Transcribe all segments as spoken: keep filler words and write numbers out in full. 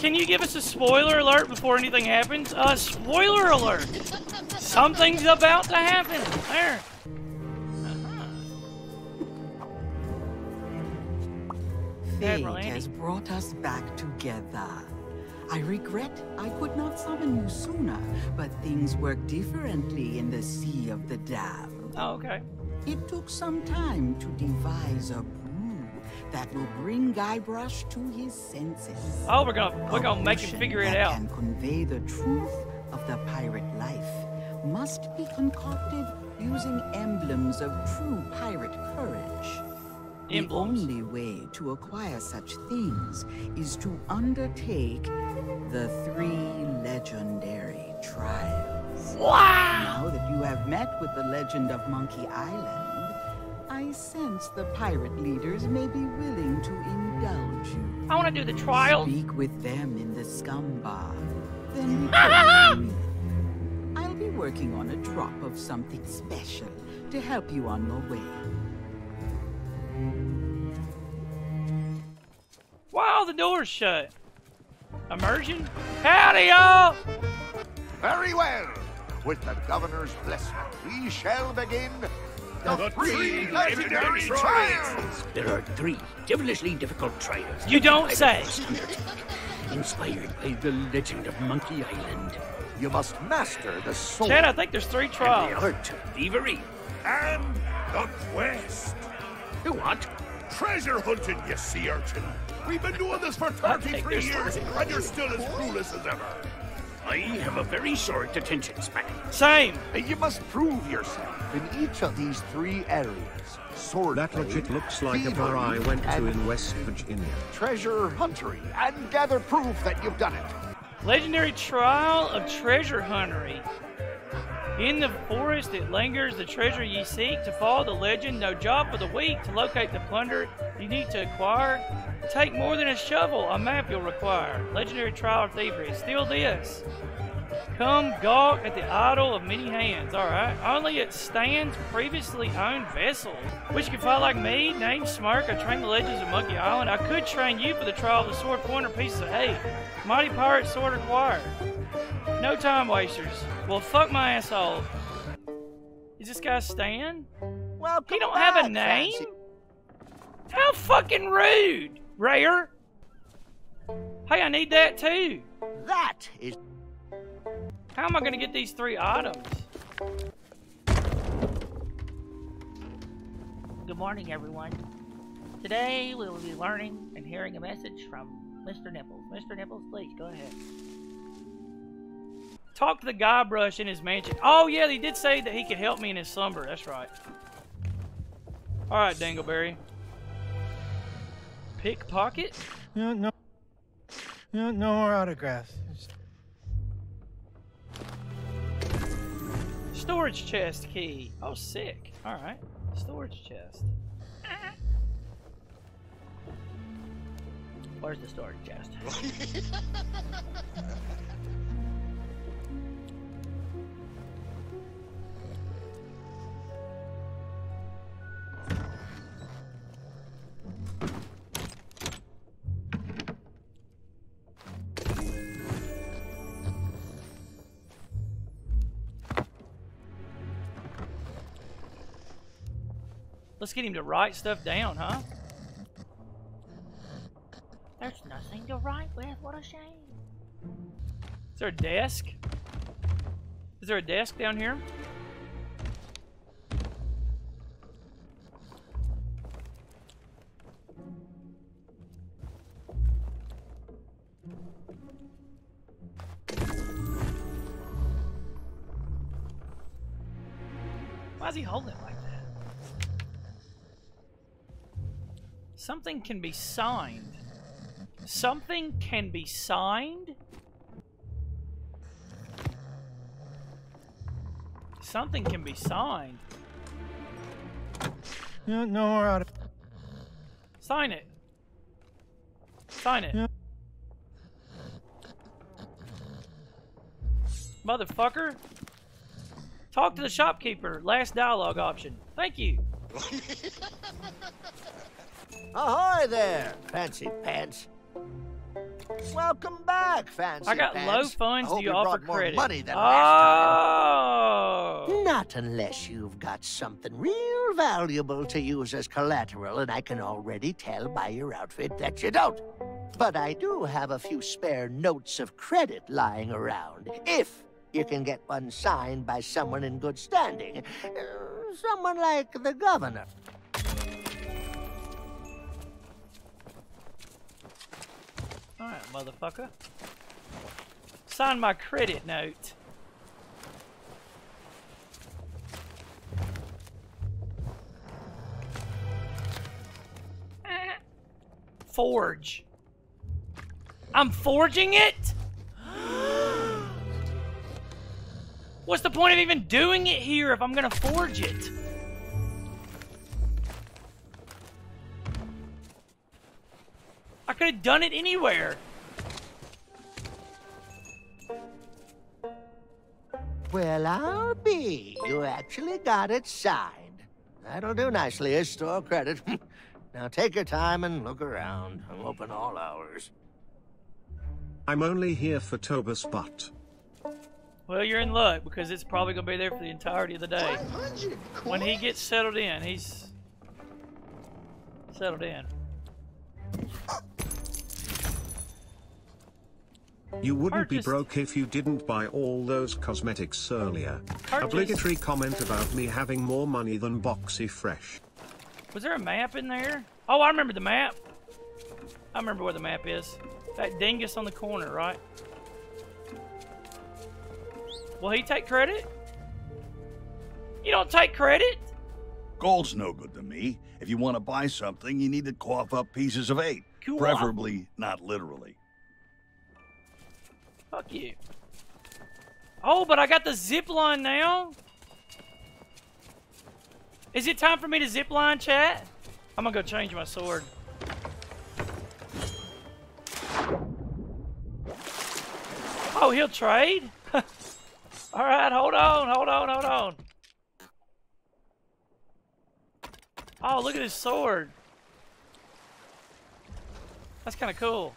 can you give us a spoiler alert before anything happens? Uh, spoiler alert! Something's about to happen! There! Fate has brought us back together. I regret I could not summon you sooner, but things work differently in the Sea of the Dam. Oh, okay. It took some time to devise a brew that will bring Guybrush to his senses. Oh, we're gonna we're gonna make him figure it out. And convey the truth of the pirate life must be concocted using emblems of true pirate courage. The only way to acquire such things is to undertake the three legendary trials. Wow! Now that you have met with the legend of Monkey Island, I sense the pirate leaders may be willing to indulge you. I want to do the trial. Speak with them in the scum bar. Then report to me. I'll be working on a drop of something special to help you on your way. Wow, the door's shut. Immersion? Howdy, y'all! Very well. With the governor's blessing, we shall begin the, the three legendary trials. There are three devilishly difficult trials. You don't say. Inspired by the legend of Monkey Island. You must master the sword. Chad, I think there's three trials. And the art of thievery. And the quest. The what? Treasure hunting, you sea urchin. We've been doing this for thirty-three years, and you're still as clueless as ever. I have a very short attention span. Same. You must prove yourself in each of these three areas. Sword that play, legit looks like a bar I went to in West Virginia. Treasure huntery, and gather proof that you've done it. Legendary trial of treasure huntery. In the forest it lingers the treasure ye seek. To follow the legend, no job for the weak. To locate the plunder you need to acquire, take more than a shovel, a map you'll require. Legendary trial of thievery. Steal this. Come gawk at the idol of many hands. Alright. Only at Stan's previously owned vessel. Wish you could fight like me. Name Smirk. I train the legends of Monkey Island. I could train you for the trial of the sword pointer pieces of eight. Mighty pirate sword required. No time wasters. Well, fuck my asshole. Is this guy Stan? Well, he don't back, have a name? Fancy. How fucking rude, Rare. Hey, I need that too. That is... How am I gonna get these three items? Good morning, everyone. Today, we will be learning and hearing a message from Mister Nipples. Mister Nipples, please, go ahead. Talk to the Guybrush in his mansion. Oh yeah, they did say that he could help me in his slumber. That's right. All right, Dingleberry. Pickpocket? No, no, no, no more autographs. Storage chest key. Oh, sick. All right, storage chest. Where's the storage chest? Let's get him to write stuff down, huh? There's nothing to write with. What a shame. Is there a desk? Is there a desk down here? Why is he holding it like that? Something can be signed. Something can be signed. Something can be signed. No, no more out of. Sign it. Sign it. No. Motherfucker. Talk to the shopkeeper. Last dialogue option. Thank you. Ahoy there, fancy pants. Yes, welcome back, fancy I got pants. Low funds, do you offer credit? Money than oh! Last time. Not unless you've got something real valuable to use as collateral, and I can already tell by your outfit that you don't. But I do have a few spare notes of credit lying around, if you can get one signed by someone in good standing. Uh, someone like the governor. Alright, motherfucker. Sign my credit note. Forge. I'm forging it? What's the point of even doing it here if I'm gonna forge it? I could have done it anywhere. Well, I'll be. You actually got it signed. That'll do nicely as store credit. Now take your time and look around. I'm open all hours. I'm only here for Toba's butt. Well, you're in luck because it's probably gonna be there for the entirety of the day. When he gets settled in, he's settled in. You wouldn't Artist. be broke if you didn't buy all those cosmetics earlier. Artist. Obligatory comment about me having more money than Boxy Fresh. Was there a map in there? Oh, I remember the map. I remember where the map is. That dingus on the corner, right? Will he take credit? You don't take credit? Gold's no good to me. If you want to buy something, you need to cough up pieces of eight. Cool. Preferably not literally. Fuck you. Oh, but I got the zip line now. Is it time for me to zip line, chat? I'm gonna go change my sword. Oh, he'll trade? All right, hold on, hold on, hold on. Oh, look at his sword. That's kind of cool.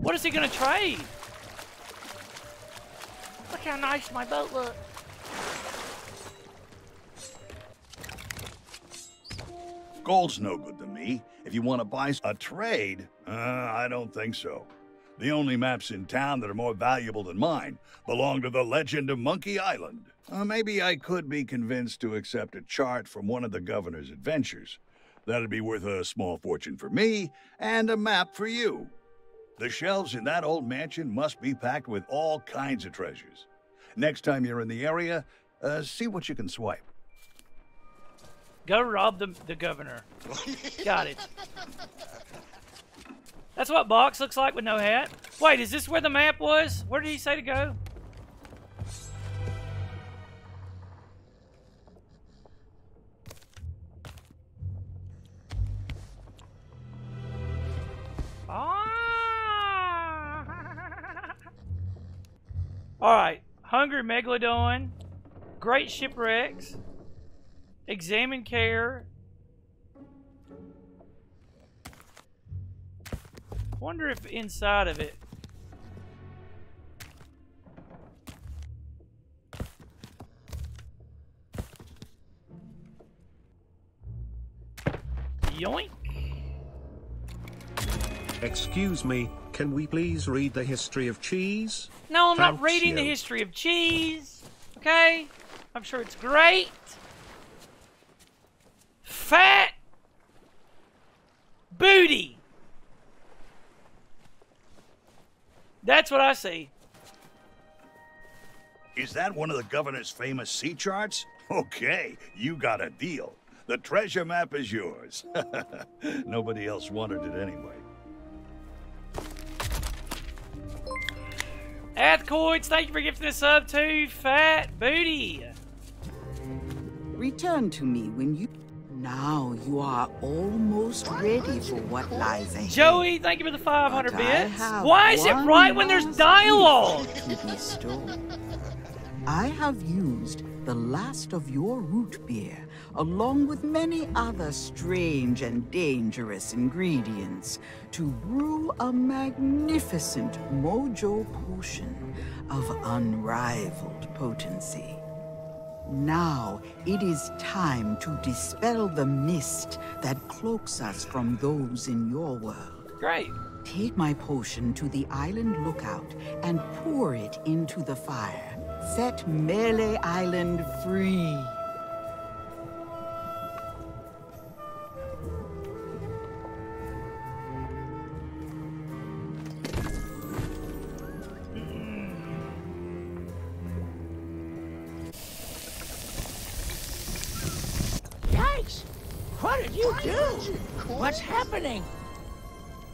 What is he gonna trade? Look how nice my boat looks. Gold's no good to me. If you want to buy a trade, uh, I don't think so. The only maps in town that are more valuable than mine belong to the legend of Monkey Island. Uh, maybe I could be convinced to accept a chart from one of the governor's adventures. That'd be worth a small fortune for me and a map for you. The shelves in that old mansion must be packed with all kinds of treasures. Next time you're in the area, uh, see what you can swipe. Go rob the, the governor. Got it. That's what Box looks like with no hat. Wait, is this where the map was? Where did he say to go? Alright, Hungry Megalodon, Great Shipwrecks, Examine Care. Wonder if inside of it. Yoink! Excuse me. Can we please read the history of cheese? No, I'm Thank not reading you. the history of cheese. Okay? I'm sure it's great. Fat booty. That's what I see. Is that one of the governor's famous sea charts? Okay, you got a deal. The treasure map is yours. Nobody else wanted it anyway. Athcoids, thank you for gifting this sub to Fat Booty. Return to me when you... Now you are almost ready for what lies ahead. Joey, thank you for the five hundred bits. Why is it right when there's dialogue? To be stolen. I have used the last of your root beer, along with many other strange and dangerous ingredients, to brew a magnificent mojo potion of unrivaled potency. Now it is time to dispel the mist that cloaks us from those in your world. Great. Take my potion to the island lookout and pour it into the fire. Set Melee Island free. What's happening?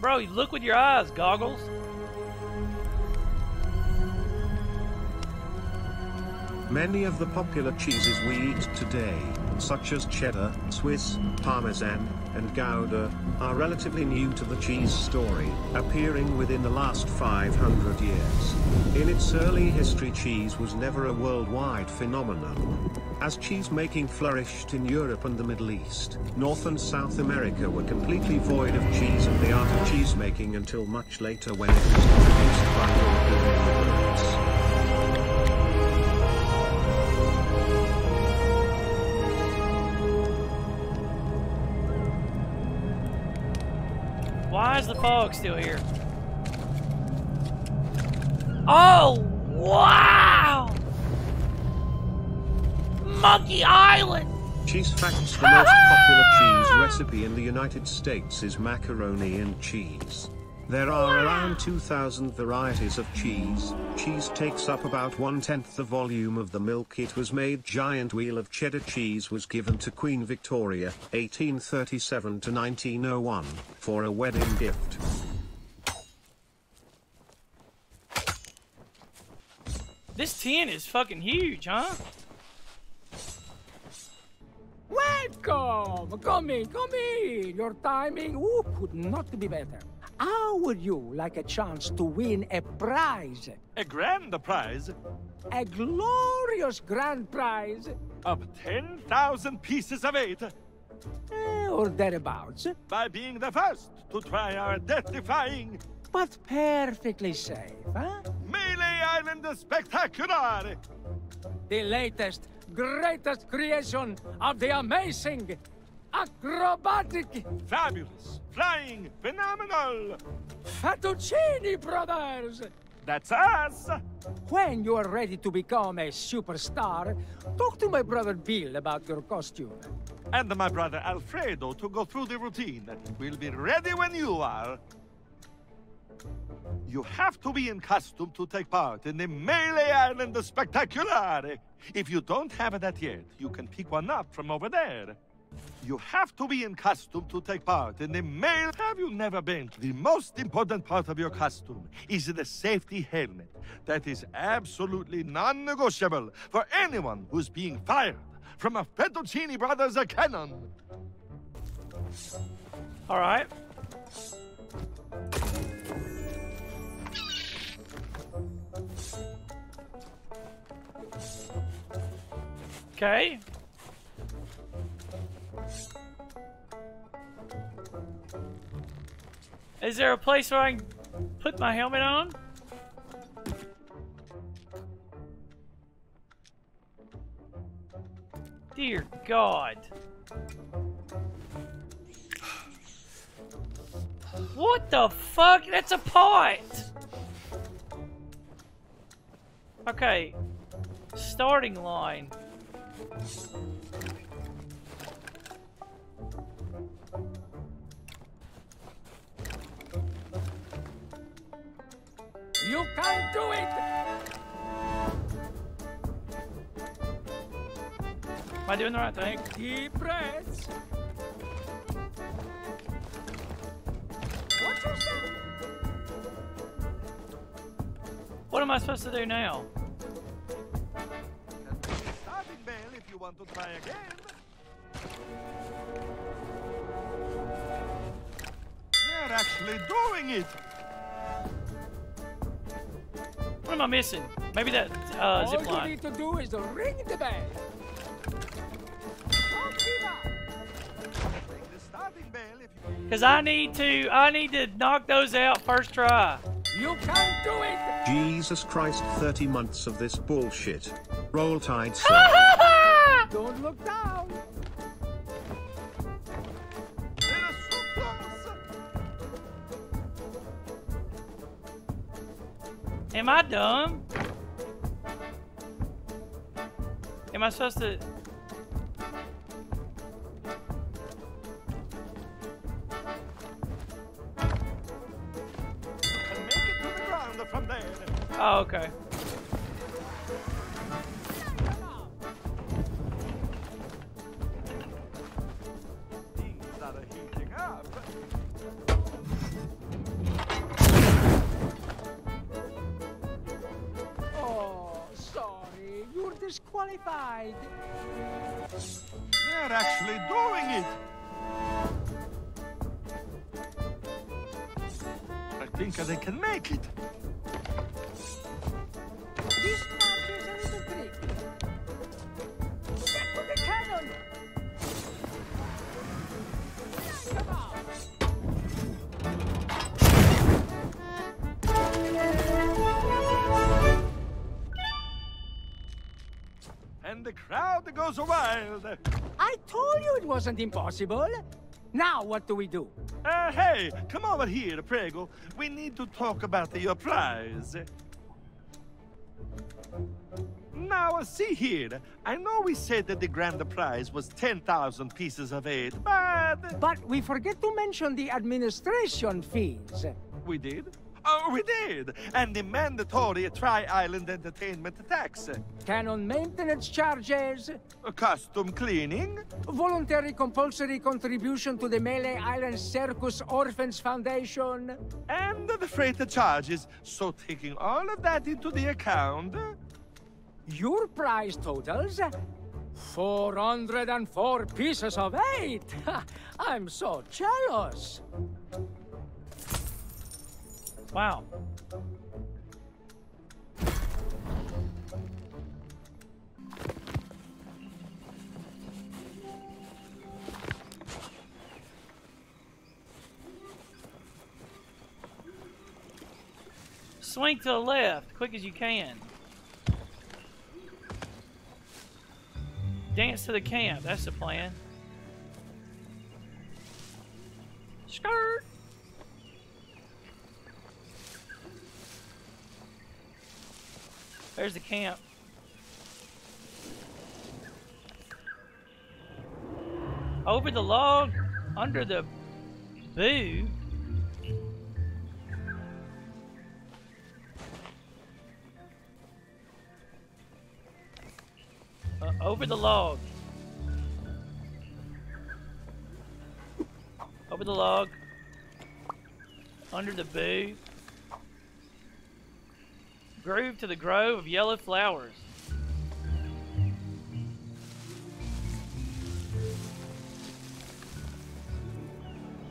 Bro, you look with your eyes, Goggles. Many of the popular cheeses we eat today, such as cheddar, Swiss, Parmesan, and Gouda, are relatively new to the cheese story, appearing within the last five hundred years. In its early history, cheese was never a worldwide phenomenon. As cheese-making flourished in Europe and the Middle East, North and South America were completely void of cheese and the art of cheese-making until much later, when it was introduced by European immigrants. Why is the fog still here? Oh, wow! Monkey Island! Cheese facts. The most popular cheese recipe in the United States is macaroni and cheese. There are wow. around two thousand varieties of cheese. Cheese takes up about one-tenth the volume of the milk. It was made. Giant wheel of cheddar cheese was given to Queen Victoria, eighteen thirty-seven to nineteen oh one, for a wedding gift. This tin is fucking huge, huh? Welcome! Come in, come in! Your timing ooh, could not be better. How would you like a chance to win a prize? A grand prize? A glorious grand prize. Of ten thousand pieces of eight. Eh, or thereabouts. By being the first to try our death-defying... But perfectly safe, huh? Melee Island Spectacular! The latest, greatest creation of the amazing... acrobatic, fabulous, flying, phenomenal Fettuccini brothers! That's us! When you are ready to become a superstar, talk to my brother Bill about your costume. And my brother Alfredo to go through the routine. We'll be ready when you are. You have to be in costume to take part in the Melee Island Spectacular. If you don't have that yet, you can pick one up from over there. You have to be in costume to take part in the Melee. Have you never been? The most important part of your costume is the safety helmet. That is absolutely non-negotiable for anyone who's being fired from a Fettuccini Brothers cannon. All right. Okay. Is there a place where I can put my helmet on? Dear God. What the fuck? That's a pot! Okay. Starting line. You can't do it! Am I doing the right thing? Deep breaths. Watch your step. What am I supposed to do now? Can be a starting bell if you want to try again. They're actually doing it! What am I missing? Maybe that uh, zip line. All you need to do is ring the bell. Cause I need to, I need to knock those out first try. You can't do it! Jesus Christ, thirty months of this bullshit. Roll Tide, sir. Don't look down. Am I dumb? Am I supposed to? Oh, okay. Things are heating up. Oh, sorry, you're disqualified. They're actually doing it. I think they can make it. The crowd goes wild. I told you it wasn't impossible. Now what do we do? Uh, hey, come over here, Prego. We need to talk about your prize. Now, see here. I know we said that the grand prize was ten thousand pieces of eight, but... But we forget to mention the administration fees. We did? Oh, we did! And the mandatory Tri Island Entertainment Tax. Canon maintenance charges. Custom cleaning. Voluntary compulsory contribution to the Melee Island Circus Orphans Foundation. And the freight charges. So taking all of that into the account... Your prize totals... four hundred and four pieces of eight! I'm so jealous! Wow. Swing to the left, quick as you can. Dance to the camp, that's the plan. Skirt! There's the camp. Over the log, under the boo. Uh, over the log. Over the log. Under the boo. Groove to the grove of yellow flowers.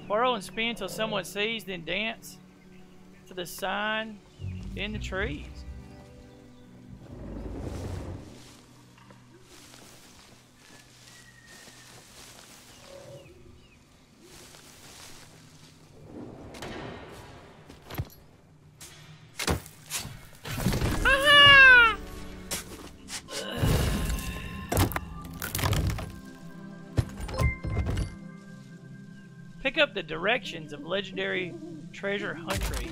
Whirl and spin till someone sees, then dance to the sign in the trees. Pick up the directions of legendary treasure huntry.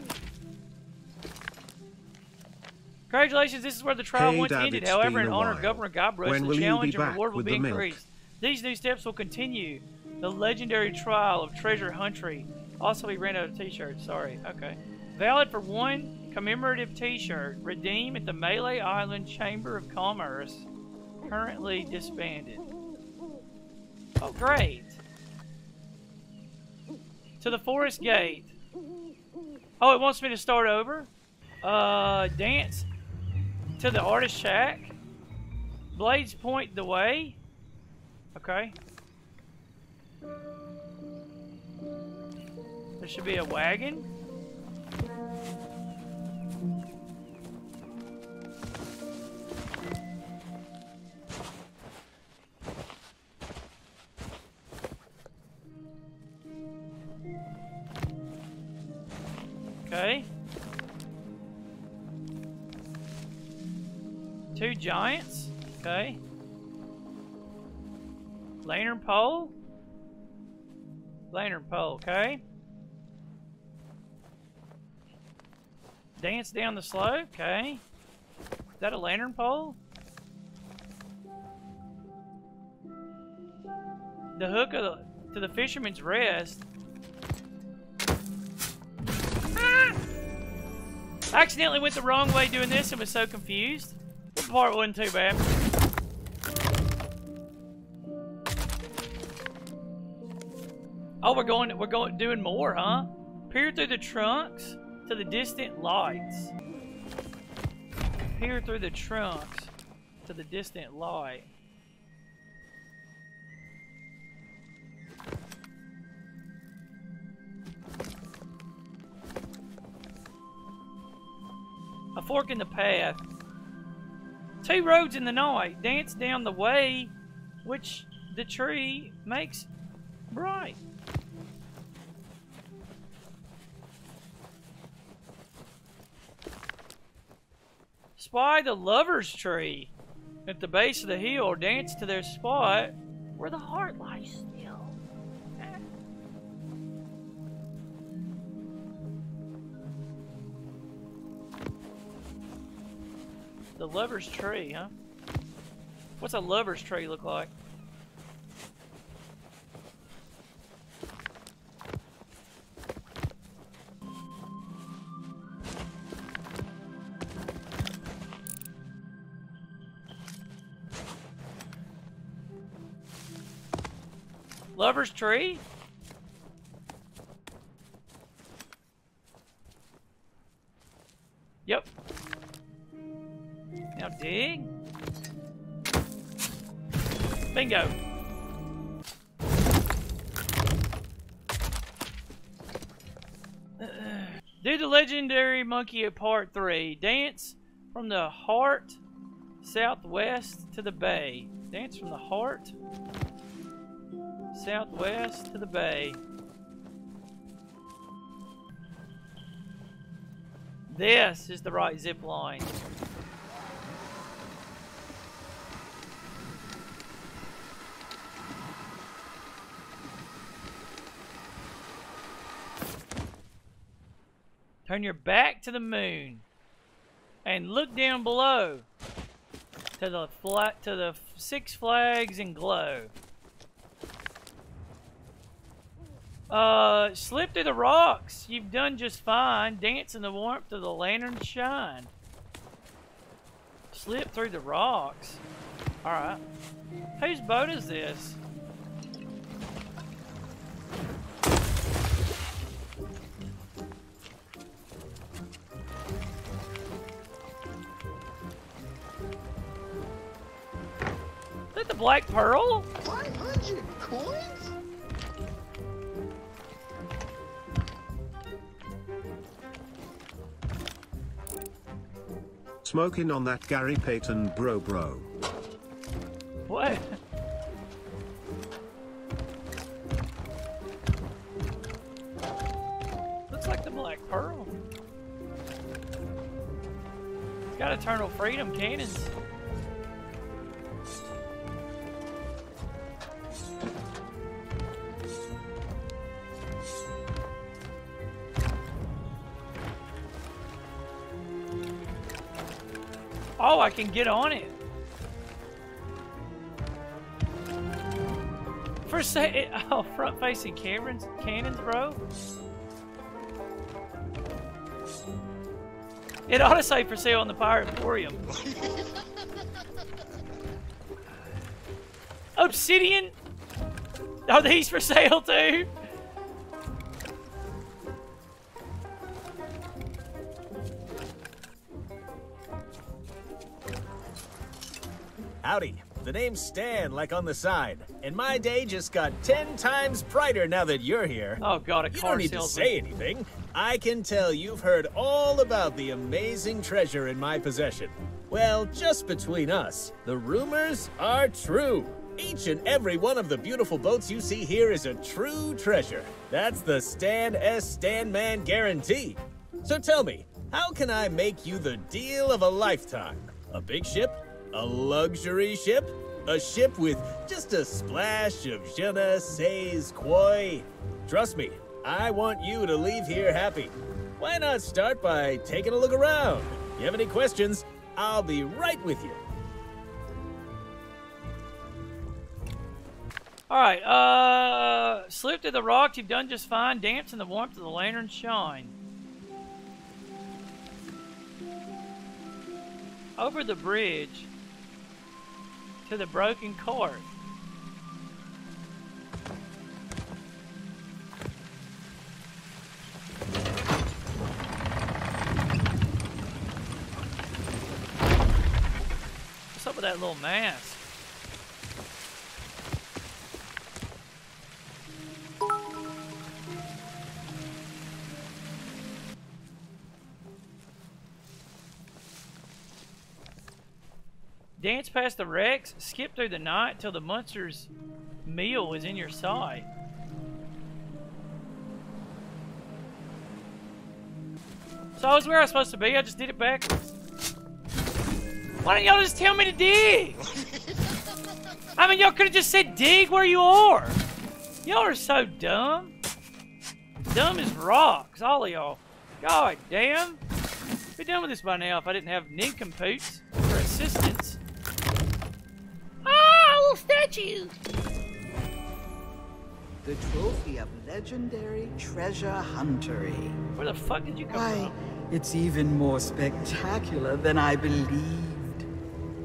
Congratulations, this is where the trial hey, once Dad, ended. However, in honor of Governor Guybrush, the challenge and reward will be increased. Milk? These new steps will continue. The legendary trial of treasure huntry. Also, we ran out of t-shirts. Sorry. Okay. Valid for one commemorative t-shirt. Redeem at the Melee Island Chamber of Commerce. Currently disbanded. Oh, great. To the forest gate. Oh, it wants me to start over. Uh, dance to the artist shack. Blades point the way. Okay. There should be a wagon. Yeah. Okay. Two giants. Okay. Lantern pole. Lantern pole, okay. Dance down the slope, okay. Is that a lantern pole? The hook of the, to the fisherman's rest. Ah! I accidentally went the wrong way doing this and was so confused. The part wasn't too bad. Oh, we're going, we're going, doing more, huh? Peer through the trunks to the distant lights. Peer through the trunks to the distant light. A fork in the path. Two roads in the night. Dance down the way which the tree makes bright. Spy the Lover's Tree at the base of the hill, or dance to their spot where the heart lies still. The Lover's Tree, huh? What's a Lover's Tree look like? Lover's Tree? Yep. Now dig. Bingo. Do the legendary monkey at part three. Dance from the heart southwest to the bay. Dance from the heart southwest to the bay. This is the right zip line. Turn your back to the moon and look down below to the flat to the six flags and glow. Uh, slip through the rocks. You've done just fine. Dance in the warmth of the lantern's shine. Slip through the rocks. Alright. Whose boat is this? Is that the Black Pearl? five hundred coins? Smoking on that Gary Payton bro bro. What? Looks like the Black Pearl. It's got eternal freedom cannons. Oh, I can get on it. For say, oh, front-facing cannons, cannons, bro. It ought to say for sale on the Pirate Emporium. Obsidian? Are these for sale too? Howdy. The name's Stan, like on the sign, and my day just got ten times brighter now that you're here. Oh God, a car salesman. You don't need to say anything. I can tell you've heard all about the amazing treasure in my possession. Well, just between us, the rumors are true. Each and every one of the beautiful boats you see here is a true treasure. That's the Stan S. Stan Man Guarantee. So tell me, how can I make you the deal of a lifetime? A big ship? A luxury ship? A ship with just a splash of je ne sais quoi? Trust me, I want you to leave here happy. Why not start by taking a look around? You have any questions? I'll be right with you. Alright, uh... slip through the rocks, you've done just fine. Dance in the warmth of the lantern's shine. Over the bridge to the broken court. What's up with that little mask? Dance past the wrecks, skip through the night till the monster's meal is in your sight. So I was where I was supposed to be, I just did it backwards. Why don't y'all just tell me to dig? I mean, y'all could have just said dig where you are. Y'all are so dumb. Dumb as rocks, all of y'all. God damn. I'd be done with this by now if I didn't have nincompoops for assistance. Statue. The trophy of legendary treasure huntery. Where the fuck did you come Why, from? It's even more spectacular than I believed.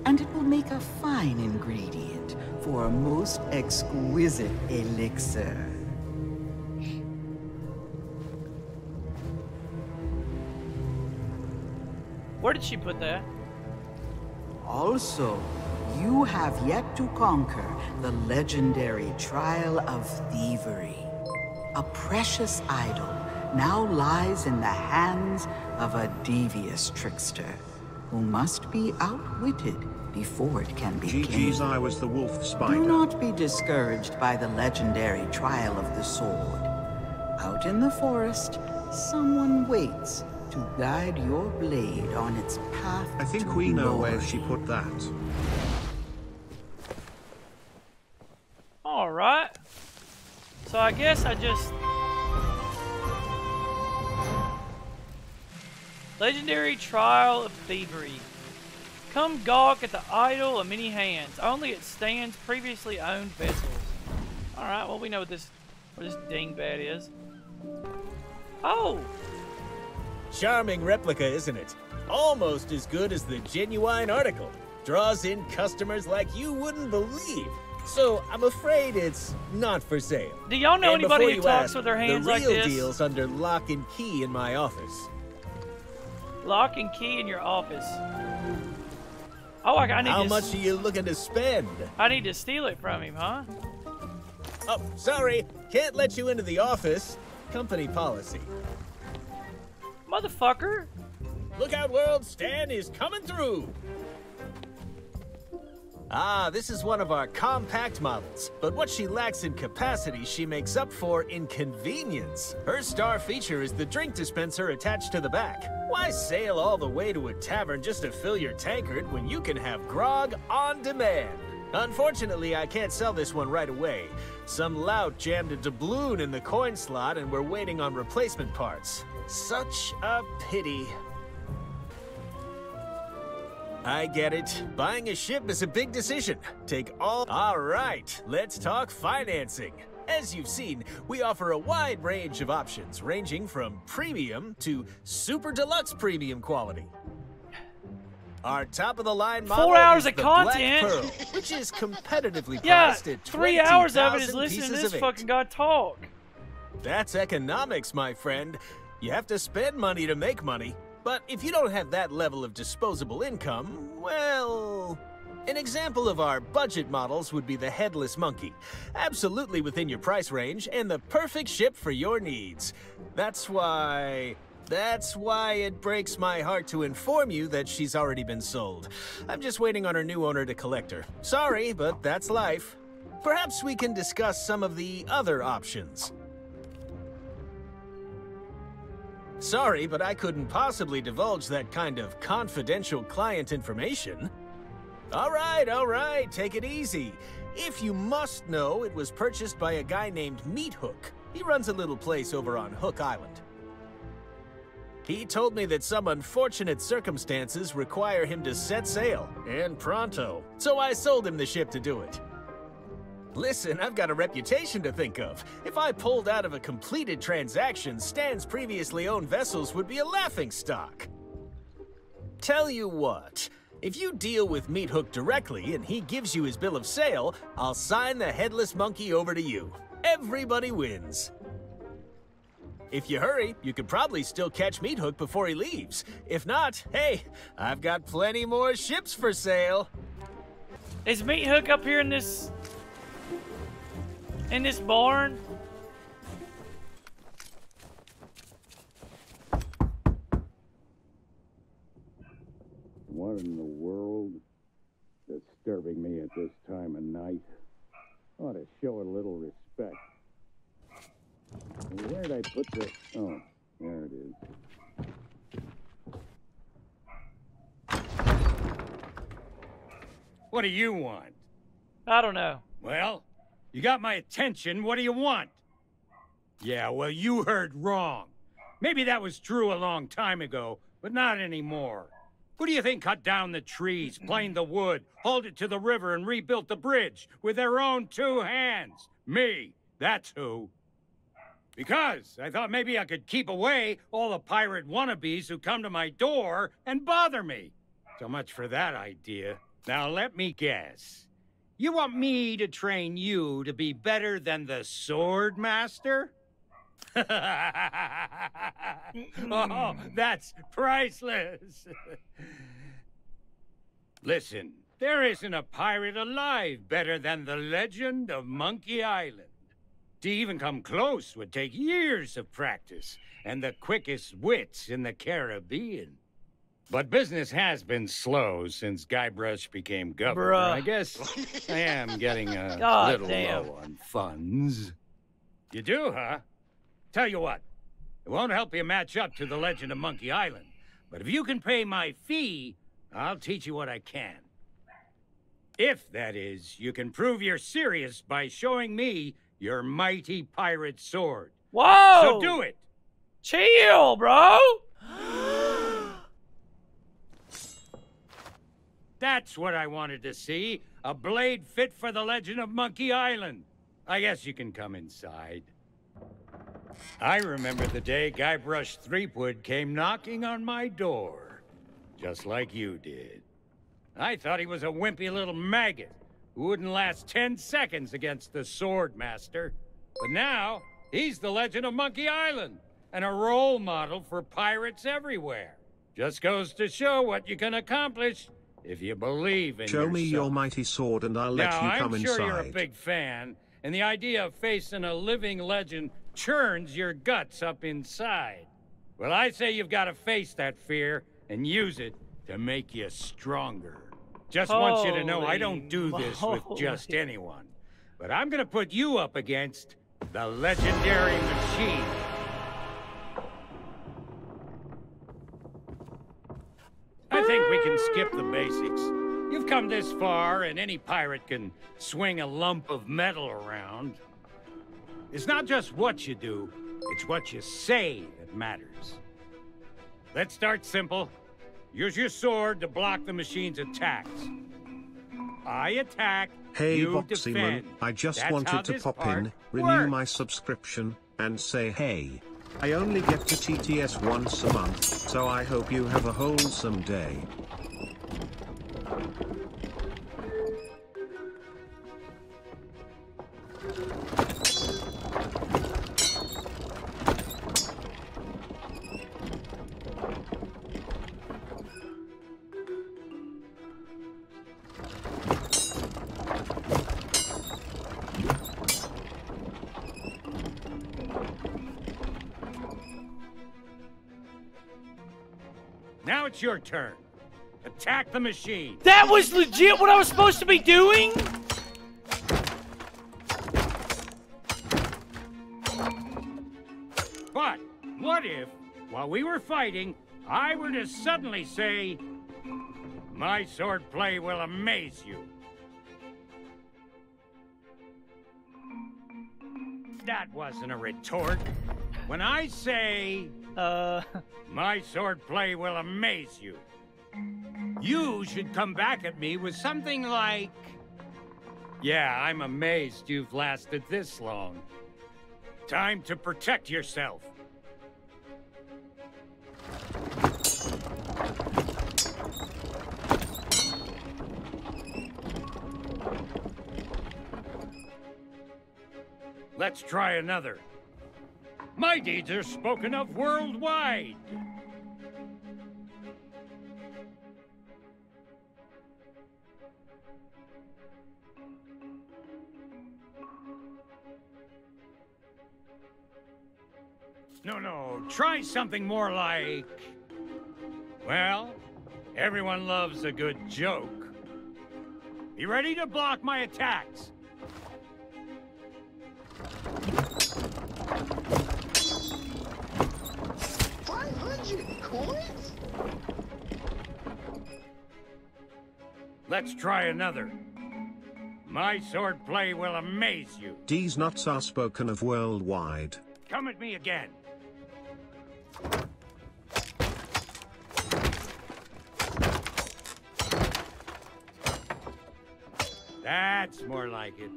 And it will make a fine ingredient for a most exquisite elixir. Where did she put that? Also, you have yet to conquer the legendary trial of thievery. A precious idol now lies in the hands of a devious trickster who must be outwitted before it can be killed. G G's, I was the wolf spider. Do not be discouraged by the legendary trial of the sword. Out in the forest, someone waits to guide your blade on its path. I think we know where she put that. Alright, so I guess I just... Legendary Trial of Thievery. Come gawk at the idol of many hands, only at Stan's previously owned vessels. Alright, well we know what this, what this dingbat is. Oh! Charming replica, isn't it? Almost as good as the genuine article. Draws in customers like you wouldn't believe. So, I'm afraid it's not for sale. Do y'all know and anybody who talks ask, with their hands the like this? The real deal's under lock and key in my office. Lock and key in your office. Oh, I, I need How to... How much are you looking to spend? I need to steal it from him, huh? Oh, sorry. Can't let you into the office. Company policy. Motherfucker. Look out, world. Stan is coming through. Ah, this is one of our compact models, but what she lacks in capacity, she makes up for in convenience. Her star feature is the drink dispenser attached to the back. Why sail all the way to a tavern just to fill your tankard when you can have grog on demand? Unfortunately, I can't sell this one right away. Some lout jammed a doubloon in the coin slot and we're waiting on replacement parts. Such a pity. I get it. Buying a ship is a big decision. Take all... All right, let's talk financing. As you've seen, we offer a wide range of options, ranging from premium to super deluxe premium quality. Our top-of-the-line model Four hours is of the content. Black Pearl, which is competitively priced yeah, at three hours of it is listening to this fucking guy talk. That's economics, my friend. You have to spend money to make money. But if you don't have that level of disposable income, well... An example of our budget models would be the Headless Monkey. Absolutely within your price range and the perfect ship for your needs. That's why... That's why it breaks my heart to inform you that she's already been sold. I'm just waiting on her new owner to collect her. Sorry, but that's life. Perhaps we can discuss some of the other options. Sorry, but I couldn't possibly divulge that kind of confidential client information. All right, all right, take it easy. If you must know, it was purchased by a guy named Meat Hook. He runs a little place over on Hook Island. He told me that some unfortunate circumstances require him to set sail, and pronto. So I sold him the ship to do it. Listen, I've got a reputation to think of. If I pulled out of a completed transaction, Stan's previously owned vessels would be a laughingstock. Tell you what. If you deal with Meat Hook directly and he gives you his bill of sale, I'll sign the Headless Monkey over to you. Everybody wins. If you hurry, you could probably still catch Meat Hook before he leaves. If not, hey, I've got plenty more ships for sale. Is Meat Hook up here in this... in this barn? What in the world? Disturbing me at this time of night. Ought to show a little respect. Where'd I put this? Oh, there it is. What do you want? I don't know. Well, you got my attention. What do you want? Yeah, well, you heard wrong. Maybe that was true a long time ago, but not anymore. Who do you think cut down the trees, planed the wood, hauled it to the river, and rebuilt the bridge with their own two hands? Me. That's who. Because I thought maybe I could keep away all the pirate wannabes who come to my door and bother me. So much for that idea. Now let me guess. You want me to train you to be better than the Swordmaster? Oh, that's priceless. Listen, there isn't a pirate alive better than the legend of Monkey Island. To even come close would take years of practice and the quickest wits in the Caribbean. But business has been slow since Guybrush became governor. Bruh. I guess I am getting a God little damn. low on funds. You do, huh? Tell you what, it won't help you match up to the legend of Monkey Island, but if you can pay my fee, I'll teach you what I can. If, that is, you can prove you're serious by showing me your mighty pirate sword. Whoa! So do it! Chill, bro! That's what I wanted to see, a blade fit for the legend of Monkey Island. I guess you can come inside. I remember the day Guybrush Threepwood came knocking on my door, just like you did. I thought he was a wimpy little maggot who wouldn't last ten seconds against the Swordmaster. But now, he's the legend of Monkey Island and a role model for pirates everywhere. Just goes to show what you can accomplish if you believe in yourself. Show me your mighty sword and I'll let you come inside. Now, I'm sure you're a big fan, and the idea of facing a living legend churns your guts up inside. Well, I say you've got to face that fear and use it to make you stronger. Just Holy want you to know I don't do this moly. with just anyone, but I'm gonna put you up against the legendary machine. I think we can skip the basics. You've come this far, and any pirate can swing a lump of metal around. It's not just what you do, it's what you say that matters. Let's start simple. Use your sword to block the machine's attacks. I attack, hey, you Boxyman, defend. I just That's wanted to pop in, renew works. my subscription, and say hey. I only get to T T S once a month, so I hope you have a wholesome day. Now it's your turn. Attack the machine. That was legit what I was supposed to be doing? But what if while we were fighting, I were to suddenly say, my sword play will amaze you. That wasn't a retort. When I say, uh, my sword play will amaze you, you should come back at me with something like, yeah, I'm amazed you've lasted this long. Time to protect yourself. Let's try another. My deeds are spoken of worldwide. No, no, try something more like... well, everyone loves a good joke. Be ready to block my attacks. five hundred coins? Let's try another. My sword play will amaze you. These nuts are spoken of worldwide. Come at me again. That's more like it.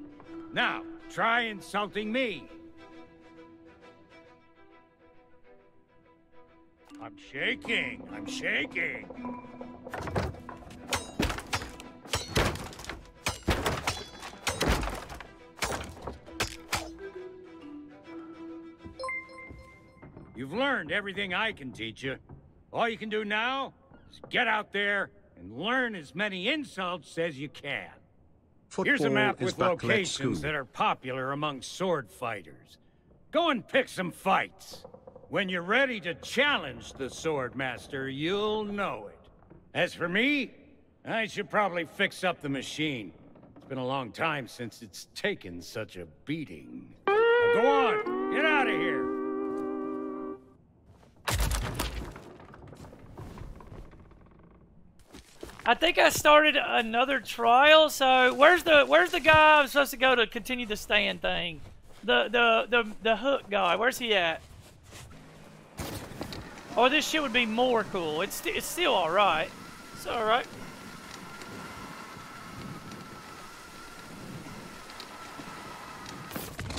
Now, try insulting me. I'm shaking, I'm shaking. You've learned everything I can teach you. All you can do now is get out there and learn as many insults as you can. Football Here's a map with locations that are popular among sword fighters. Go and pick some fights. When you're ready to challenge the Swordmaster, you'll know it. As for me, I should probably fix up the machine. It's been a long time since it's taken such a beating. Now go on, get out of here. I think I started another trial, so where's the where's the guy I'm supposed to go to continue the stand thing? The the the the hook guy, where's he at? Oh, this shit would be more cool. It's st it's still all right. It's all right.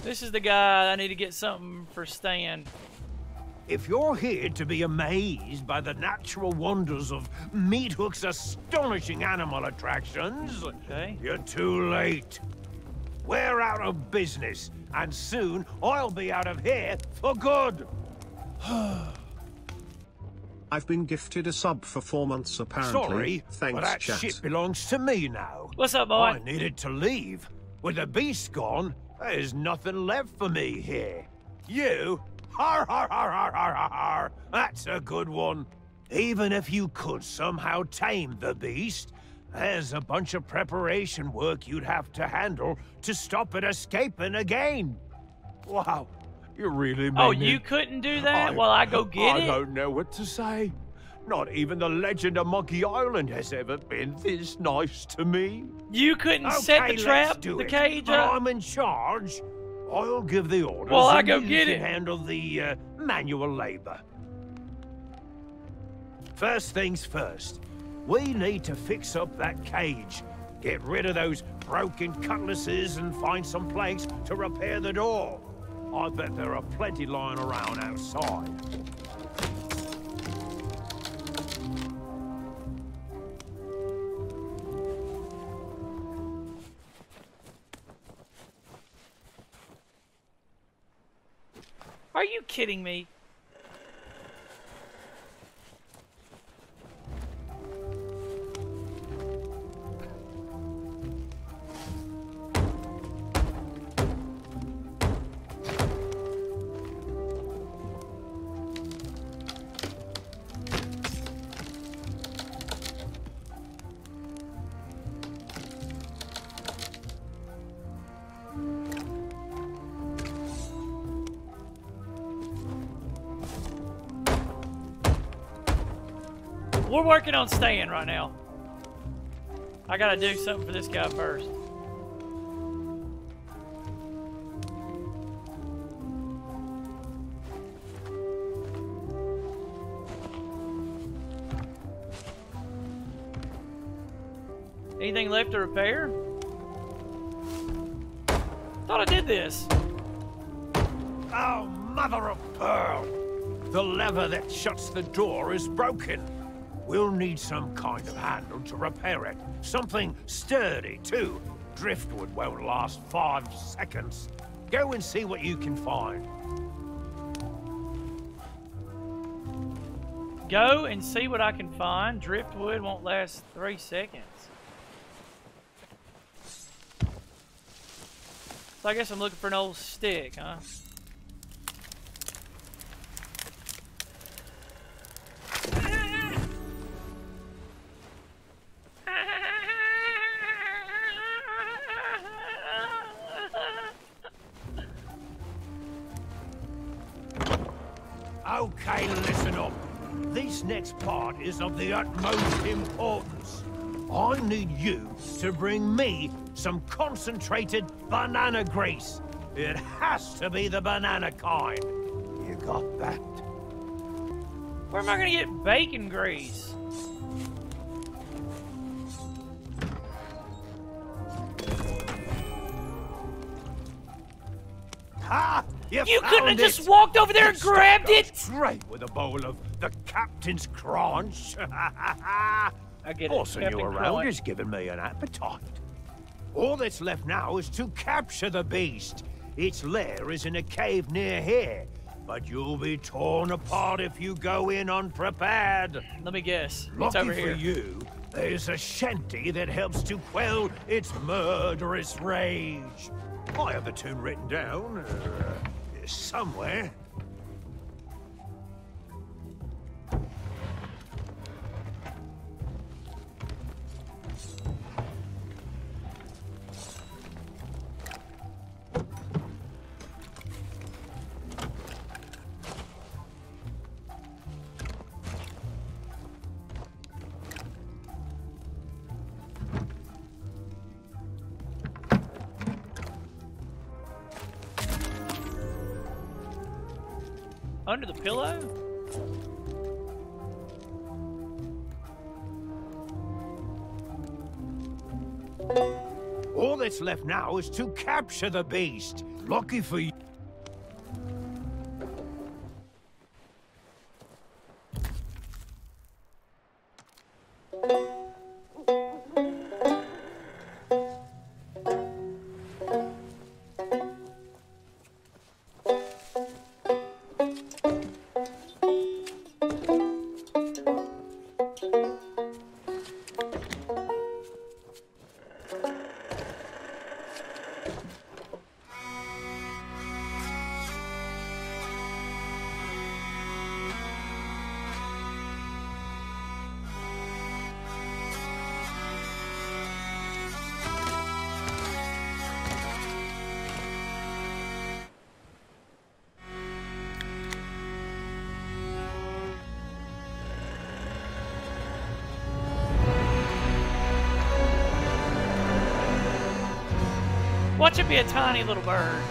This is the guy I need to get something for Stan. If you're here to be amazed by the natural wonders of Meat Hook's astonishing animal attractions, okay, you're too late. We're out of business, and soon I'll be out of here for good. I've been gifted a sub for four months, apparently. Sorry, Thanks, but that chat. shit belongs to me now. What's up, boy? I needed to leave. With the beast gone, there's nothing left for me here. You... Har, har, har, har, har, har. That's a good one. Even if you could somehow tame the beast, there's a bunch of preparation work you'd have to handle to stop it escaping again. Wow, you really made Oh, me... you couldn't do that I, while I go get I it? I don't know what to say. Not even the legend of Monkey Island has ever been this nice to me. You couldn't okay, set the trap, the it. cage up? I'm in charge. I'll give the orders. Well, I go get it. Handle the uh, manual labor. First things first, we need to fix up that cage, get rid of those broken cutlasses, and find some planks to repair the door. I bet there are plenty lying around outside. Are you kidding me? We're working on Stan right now. I gotta do something for this guy first. Anything left to repair? Thought I did this. Oh, mother of pearl! The lever that shuts the door is broken. We'll need some kind of handle to repair it. Something sturdy, too. Driftwood won't last five seconds. Go and see what you can find. Go and see what I can find. Driftwood won't last three seconds. So I guess I'm looking for an old stick, huh? Okay, listen up. This next part is of the utmost importance. I need you to bring me some concentrated banana grease. It has to be the banana kind. You got that? Where am I gonna get bacon grease? Ha! You, you couldn't have just walked over there and grabbed it? Straight with a bowl of the Captain's Crunch. I get it. Also, you around has given me an appetite. All that's left now is to capture the beast. Its lair is in a cave near here, but you'll be torn apart if you go in unprepared. Let me guess. Lucky over for here. you, there's a shanty that helps to quell its murderous rage. I have the tune written down uh, somewhere. Under the pillow? All that's left now is to capture the beast. Lucky for you. Watch it be a tiny little bird.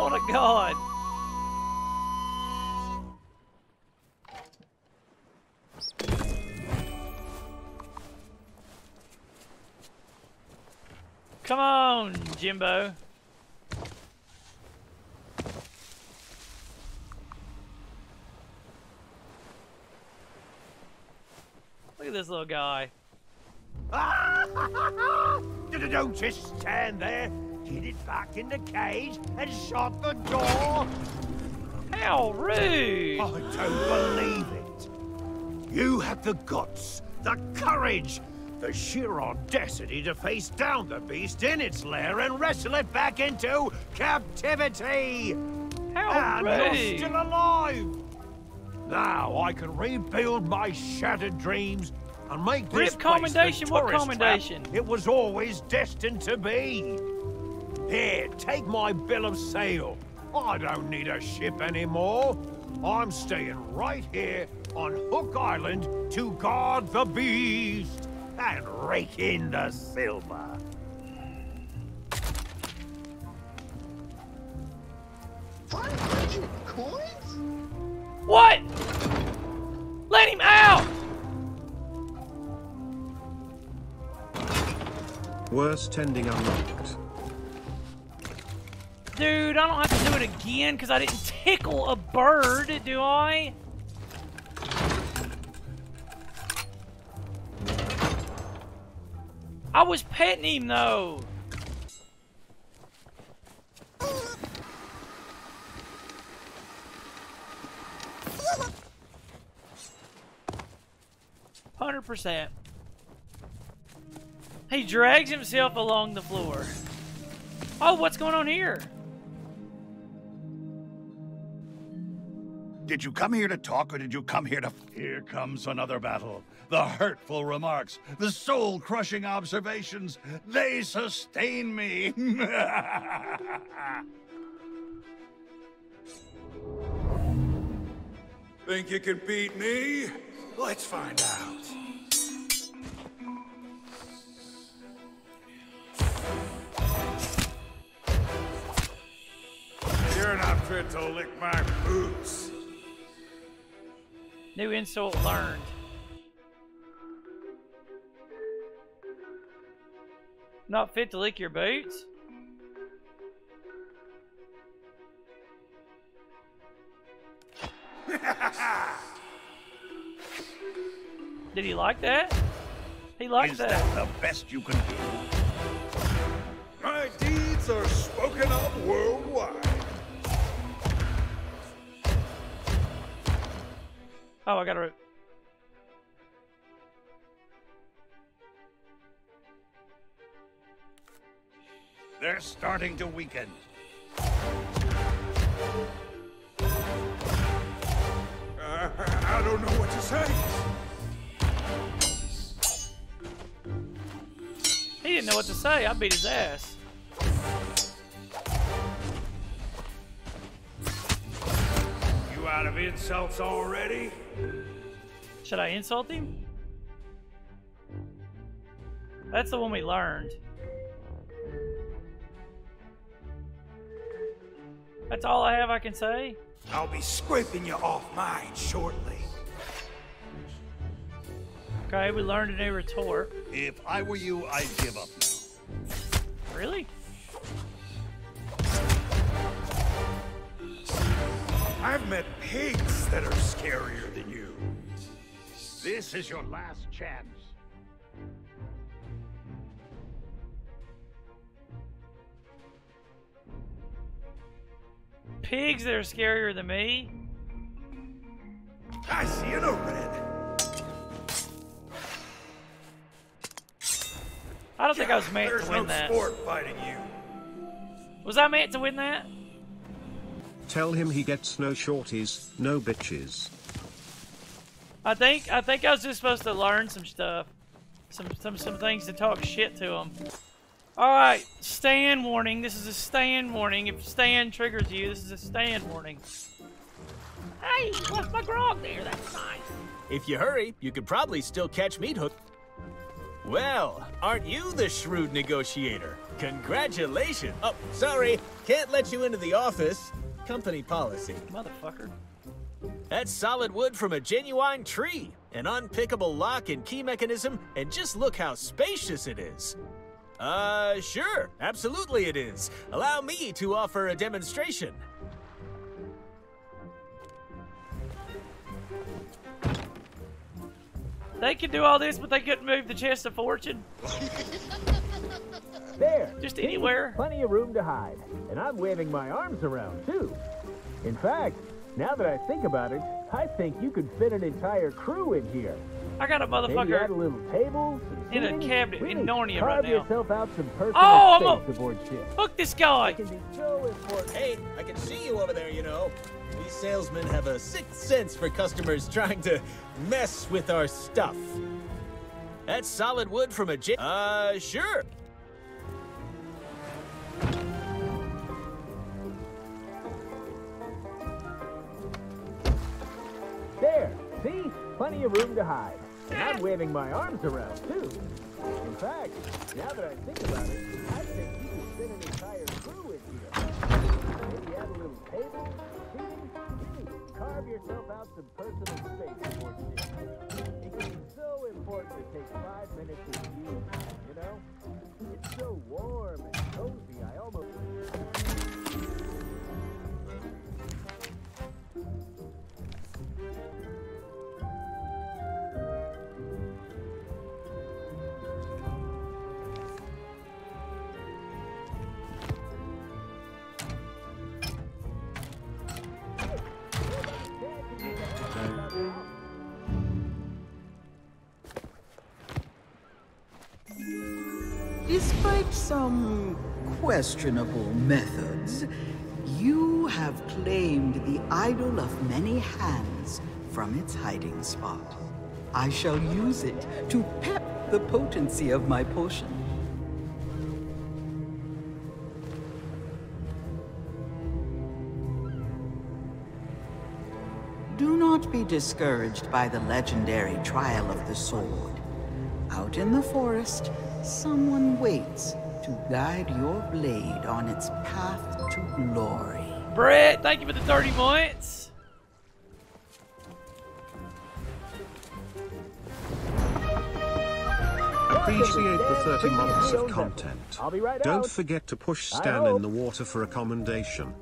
Oh my God. Come on, Jimbo. Look at this little guy. Don't just stand there. Get it back in the cage and shut the door. How rude. I don't believe it. You have the guts, the courage, the sheer audacity to face down the beast in its lair and wrestle it back into captivity! How rude! And you're still alive! Now I can rebuild my shattered dreams and make this Rip commendation, what commendation? It was always destined to be. Here, take my bill of sale. I don't need a ship anymore. I'm staying right here on Hook Island to guard the beast and rake in the silver. five hundred coins? What? Let him out! Worst ending unlocked. Dude, I don't have to do it again because I didn't tickle a bird, do I? I was petting him though. one hundred percent. He drags himself along the floor. Oh, what's going on here? Did you come here to talk, or did you come here to... Here comes another battle. The hurtful remarks, the soul-crushing observations, they sustain me. Think you can beat me? Let's find out. You're not fit to lick my boots. New insult learned. Not fit to lick your boots? Did he like that? He liked that. Is that the best you can do? My deeds are spoken of worldwide. Oh, I got a root. They're starting to weaken. Uh, I don't know what to say. He didn't know what to say. I beat his ass. You out of insults already? Should I insult him? That's the one we learned. That's all I have I can say. I'll be scraping you off mine shortly. Okay, we learned a new retort. If I were you, I'd give up now. Really? I've met pigs that are scarier than you. This is your last chance. Pigs that are scarier than me? I see an opening. I don't think I was meant to win that. There's no sport fighting you. Was I meant to win that? Tell him he gets no shorties, no bitches. I think I think I was just supposed to learn some stuff, some some some things to talk shit to him. All right, Stan warning. This is a Stan warning. If Stan triggers you, this is a Stan warning. Hey, what's my grog there? That's nice. If you hurry, you could probably still catch Meat Hook. Well, aren't you the shrewd negotiator? Congratulations. Oh, sorry, can't let you into the office. Company policy. Motherfucker. That's solid wood from a genuine tree, an unpickable lock and key mechanism, and just look how spacious it is. Uh, sure, absolutely it is. Allow me to offer a demonstration. They could do all this, but they couldn't move the chest of fortune. There. Just anywhere. Plenty of room to hide, and I'm waving my arms around too. In fact, now that I think about it, I think you could fit an entire crew in here. I got a motherfucker. Add a little tables in a cabinet really in Narnia right now. Yourself out some personal oh, I'm a... aboard ship. Fuck this guy. Hey, I can see you over there, you know. We salesmen have a sixth sense for customers trying to mess with our stuff. That's solid wood from a j- Uh, sure. There, see? Plenty of room to hide. And I'm waving my arms around, too. In fact, now that I think about it, I think you could fit an entire crew in here. Maybe add a little table, seating, seating. Carve yourself out some personal space for dinner. It can be so important to take five minutes with you, you know? It's so warm and cozy, I almost... Despite some questionable methods, you have claimed the idol of many hands from its hiding spot. I shall use it to pep the potency of my potion. Do not be discouraged by the legendary trial of the sword. Out in the forest, someone waits to guide your blade on its path to glory. Brett, thank you for the thirty months. Appreciate the thirty months of content. I'll be right Don't out. forget to push Stan in the water for accommodation.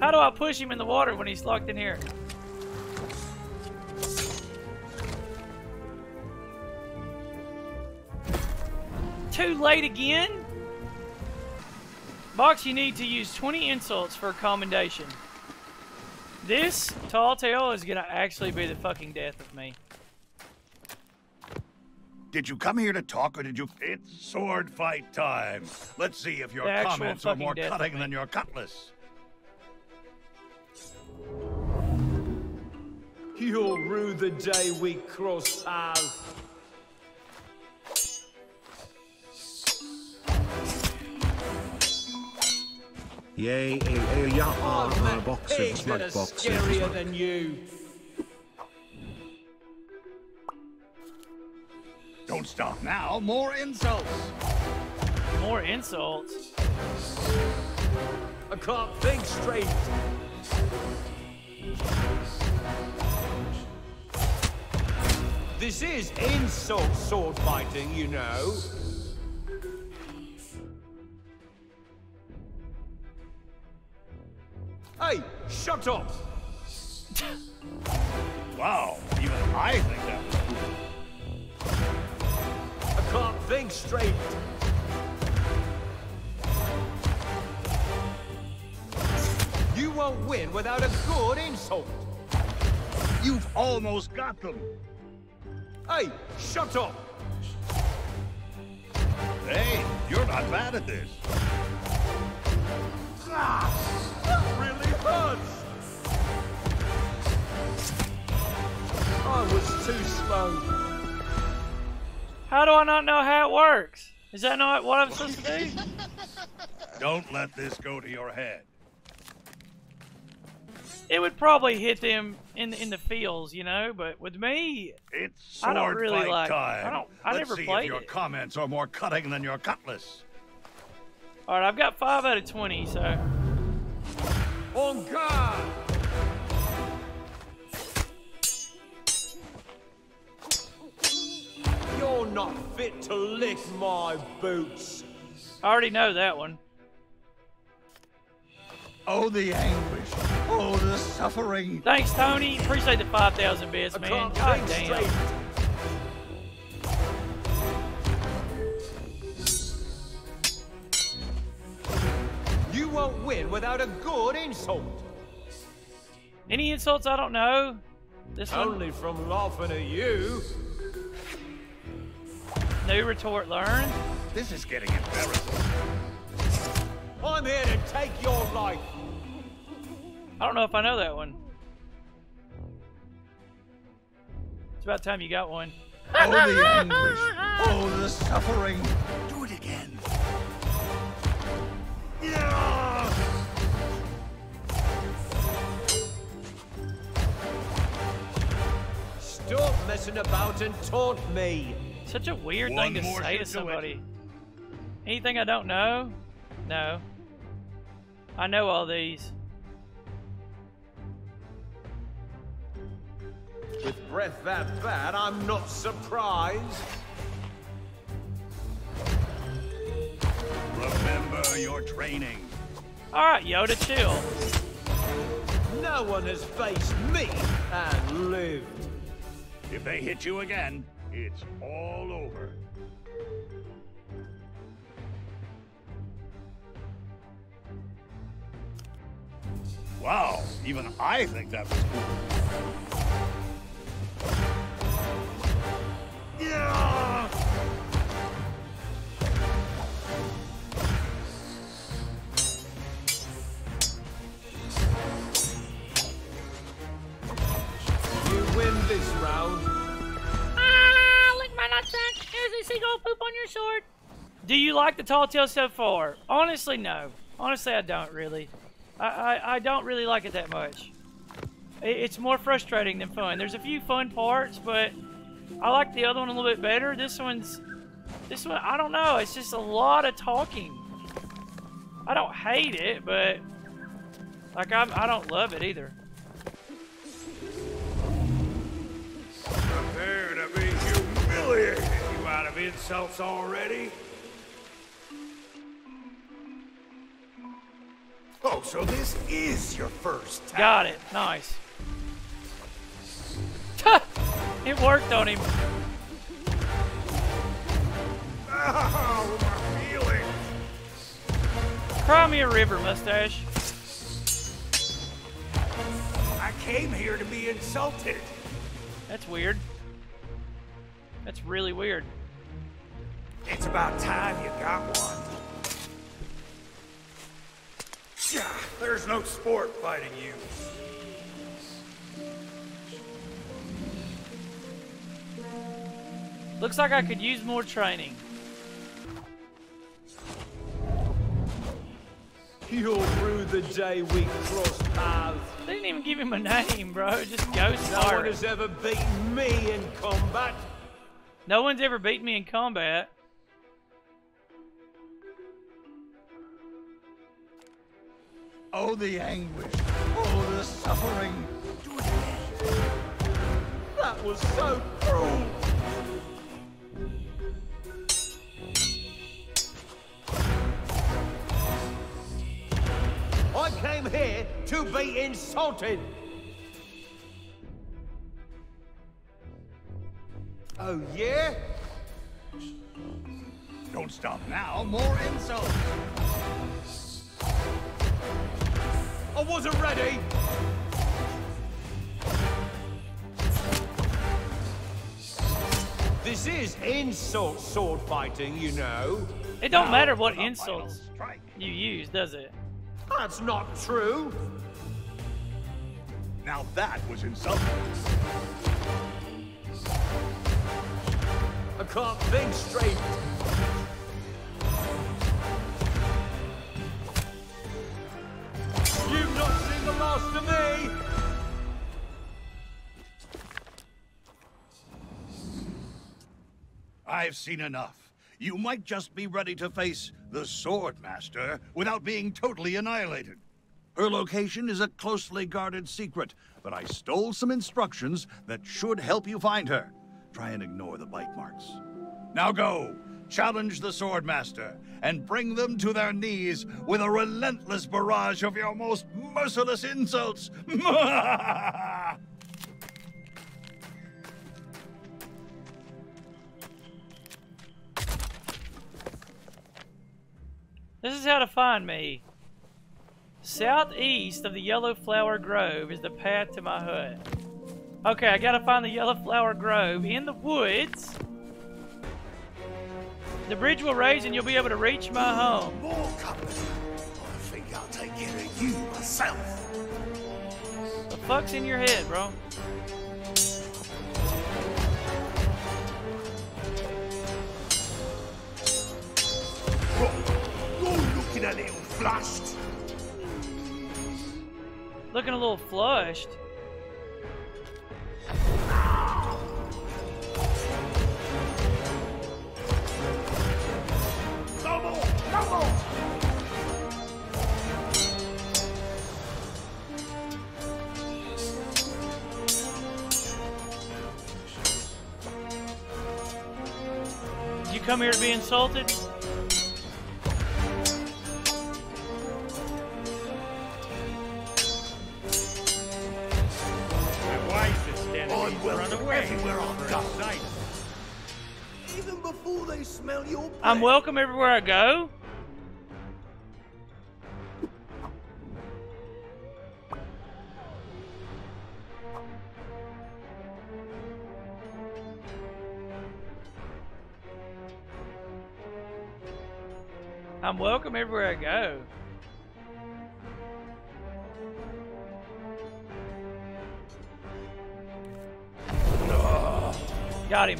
How do I push him in the water when he's locked in here? Too late again? Box, you need to use twenty insults for commendation. This tall tale is gonna actually be the fucking death of me. Did you come here to talk or did you... It's sword fight time. Let's see if your comments are more cutting than your cutlass. You'll rue the day we cross paths. Yay, yay, yay, our box of slug boxes. Scarier than you. Don't stop now. More insults. More insults. I can't think straight. This is insult sword fighting, you know. Hey, shut up! Wow, even I think that was cool. I can't think straight. You won't win without a good insult. You've almost got them. Hey, shut up! Hey, you're not bad at this. Ah, that really hurts! I was too slow. How do I not know how it works? Is that not what I'm supposed to do? Don't let this go to your head. It would probably hit them in the, in the fields, you know, but with me, it's sword I don't really fight like time. I don't I Let's never see played if your it. Comments are more cutting than your cutlass. All right, I've got five out of twenty, so on guard. You're not fit to lick my boots. I already know that one. Oh, the anguish. Oh, the suffering. Thanks, Tony. Appreciate the five thousand bits, man. God damn. Straight. You won't win without a good insult. Any insults? I don't know. This Only one? from laughing at you. New retort learned. This is getting embarrassing. I'm here to take your life. I don't know if I know that one. It's about time you got one. Oh, the anguish. Oh, the suffering. Do it again. Yeah. Stop messing about and taunt me. Such a weird one thing to say to somebody. It. Anything I don't know? No. I know all these. With breath that bad, I'm not surprised. Remember your training. Alright, Yoda, chill. No one has faced me and lived. If they hit you again, it's all over. Wow, even I think that was cool. Yeah. You win this round. Ah, lick my nutsack. Here's a seagull poop on your sword. Do you like the tall tale so far? Honestly, no. Honestly, I don't really. I, I, I don't really like it that much. It, it's more frustrating than fun. There's a few fun parts, but I like the other one a little bit better. This one's, this one, I don't know. It's just a lot of talking. I don't hate it, but like I'm, I don't love it either. Prepare to be humiliated. You out of insults already? Oh, so this is your first time. Got it. Nice. It worked on him. Oh, my feelings. Cry me a river, mustache. I came here to be insulted. That's weird. That's really weird. It's about time you got one. Yeah, there's no sport fighting you. Looks like I could use more training. You'll rue the day we crossed paths. They didn't even give him a name, bro. Just go start. No one has ever beaten me in combat. No one's ever beaten me in combat. Oh, the anguish. Oh, the suffering. That was so cruel. I came here to be insulted. Oh, yeah? Don't stop now. More insults. I wasn't ready. This is insult sword fighting, you know. It don't now, matter what insults you use, does it? That's not true. Now that was insulting. I can't think straight. You've not seen the last of me. I've seen enough. You might just be ready to face the Swordmaster without being totally annihilated. Her location is a closely guarded secret, but I stole some instructions that should help you find her. Try and ignore the bite marks. Now go, challenge the Swordmaster, and bring them to their knees with a relentless barrage of your most merciless insults. This is how to find me. Southeast of the Yellow Flower Grove is the path to my hut. Okay, I gotta find the Yellow Flower Grove in the woods. The bridge will raise and you'll be able to reach my home. More company. I think I'll take care of you myself. The fuck's in your head, bro? You're looking a little flushed. Looking a little flushed? You come here to be insulted? I'm welcome everywhere I go. I'm welcome everywhere I go. Ugh. Got him.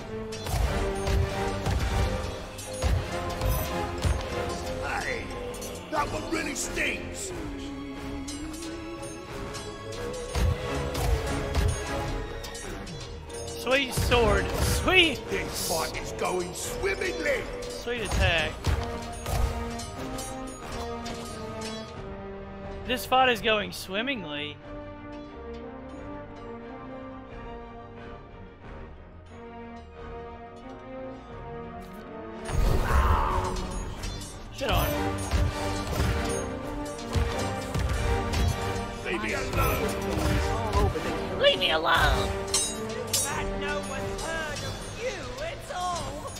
That one really stings. Sweet sword. Sweet. This fight is going swimmingly. Sweet attack. This fight is going swimmingly. Shit on. Leave me alone! Leave me alone! That no one's heard of you at all!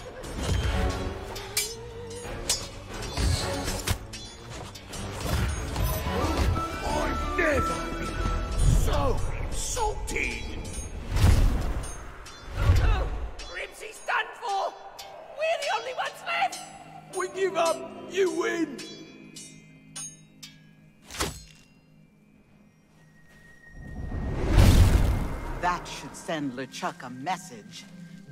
I've never been so insulting! Oh, Grimsy's done for! We're the only ones left! We give up, you win! That should send LeChuck a message.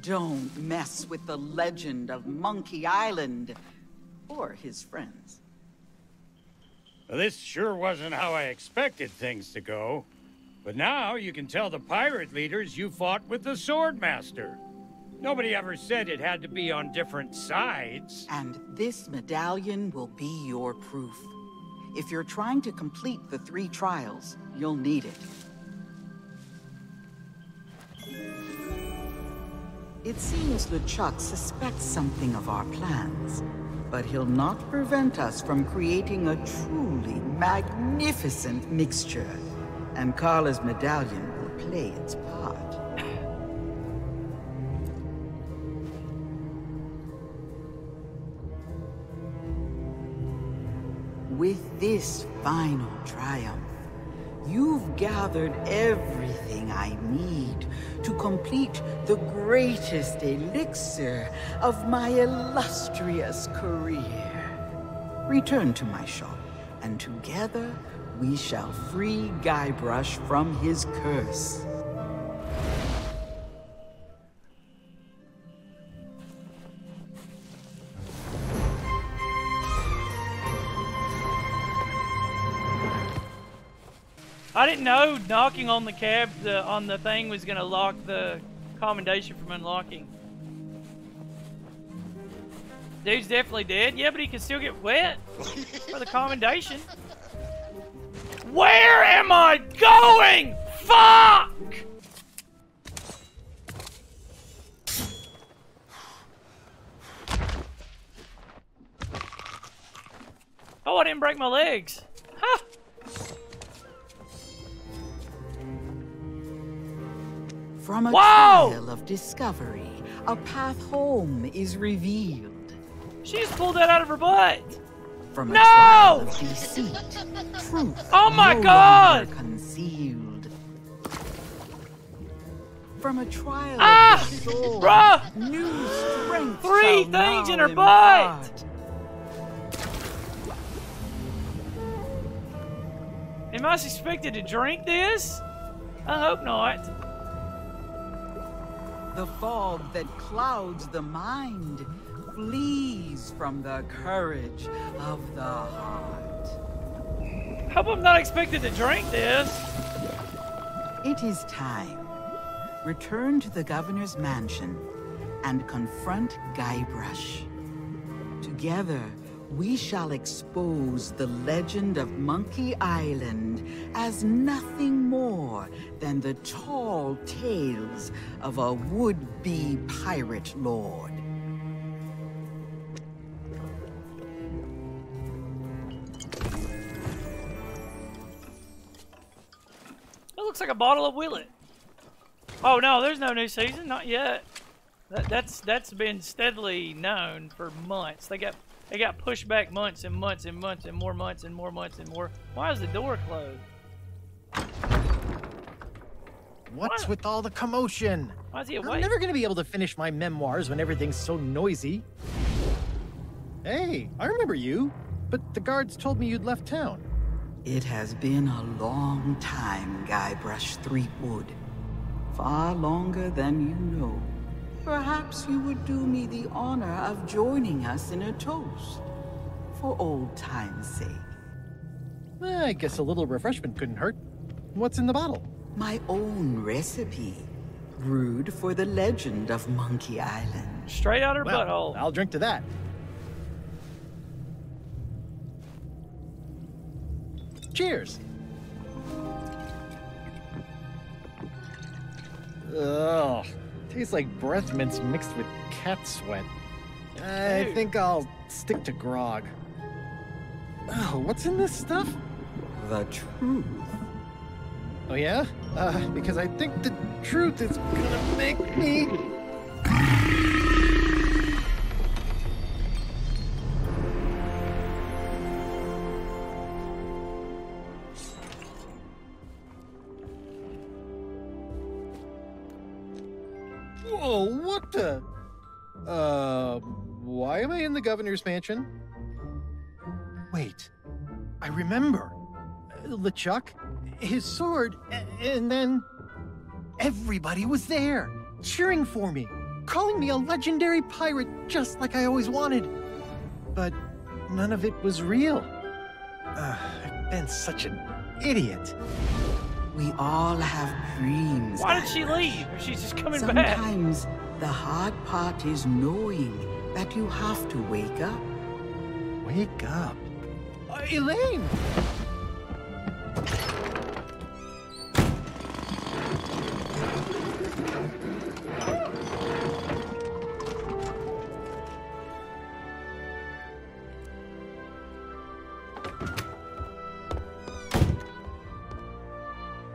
Don't mess with the legend of Monkey Island or his friends. Well, this sure wasn't how I expected things to go. But now you can tell the pirate leaders you fought with the Swordmaster. Nobody ever said it had to be on different sides. And this medallion will be your proof. If you're trying to complete the three trials, you'll need it. It seems LeChuck suspects something of our plans, but he'll not prevent us from creating a truly magnificent mixture. And Carla's medallion will play its part. With this final triumph, you've gathered everything I need to complete the greatest elixir of my illustrious career. Return to my shop, and together we shall free Guybrush from his curse. I didn't know knocking on the cab, the, on the thing was gonna lock the commendation from unlocking. Dude's definitely dead. Yeah, but he can still get wet for the commendation. Where am I going? Fuck! Oh, I didn't break my legs. Huh. From a Whoa! Trail of discovery, a path home is revealed. She just pulled that out of her butt. From a no! Trial of deceit, truth oh my no God! Longer concealed. From a trial ah! of soul, new strength got three things in her butt! Am I expected to drink this? I hope not. The fog that clouds the mind flees from the courage of the heart. Hope I'm not expected to drink this. It is time. Return to the governor's mansion and confront Guybrush. Together, we shall expose the legend of Monkey Island as nothing more than the tall tales of a would-be pirate lord. That looks like a bottle of Willet. Oh no, there's no new season, not yet. That, that's that's been steadily known for months. They got they got pushed back months and months and months and more months and more months and more. Why is the door closed? What's Why? with all the commotion? Why is he awake? I'm never gonna be able to finish my memoirs when everything's so noisy. Hey, I remember you, but the guards told me you'd left town. It has been a long time, Guybrush Threepwood. Far longer than you know. Perhaps you would do me the honor of joining us in a toast, for old time's sake. I guess a little refreshment couldn't hurt. What's in the bottle? My own recipe, brewed for the legend of Monkey Island. Straight out her well, butthole. I'll drink to that. Cheers. Ugh, tastes like breath mints mixed with cat sweat. I Dude. think I'll stick to grog. Oh, what's in this stuff? The truth. Oh yeah? Uh, because I think the truth is gonna make me... Whoa, what the? Uh, why am I in the governor's mansion? Wait, I remember. LeChuck, his sword, and then everybody was there, cheering for me, calling me a legendary pirate just like I always wanted. But none of it was real. Uh, I've been such an idiot. We all have dreams. Why did she leave? She's just coming back. Sometimes the hard part is knowing that you have to wake up. Wake up? Uh, Elaine!